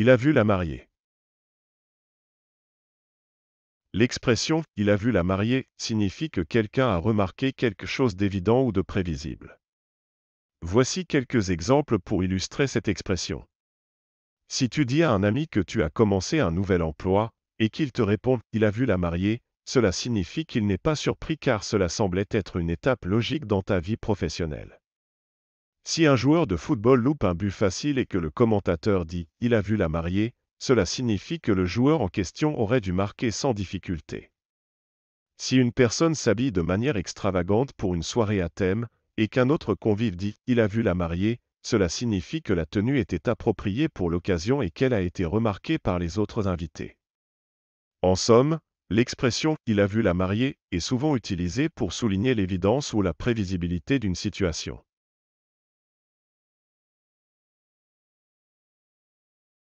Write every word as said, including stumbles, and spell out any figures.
Il a vu la mariée. L'expression « il a vu la mariée » signifie que quelqu'un a remarqué quelque chose d'évident ou de prévisible. Voici quelques exemples pour illustrer cette expression. Si tu dis à un ami que tu as commencé un nouvel emploi, et qu'il te répond « il a vu la mariée », cela signifie qu'il n'est pas surpris car cela semblait être une étape logique dans ta vie professionnelle. Si un joueur de football loupe un but facile et que le commentateur dit « il a vu la mariée », cela signifie que le joueur en question aurait dû marquer sans difficulté. Si une personne s'habille de manière extravagante pour une soirée à thème, et qu'un autre convive dit « il a vu la mariée », cela signifie que la tenue était appropriée pour l'occasion et qu'elle a été remarquée par les autres invités. En somme, l'expression « il a vu la mariée » est souvent utilisée pour souligner l'évidence ou la prévisibilité d'une situation.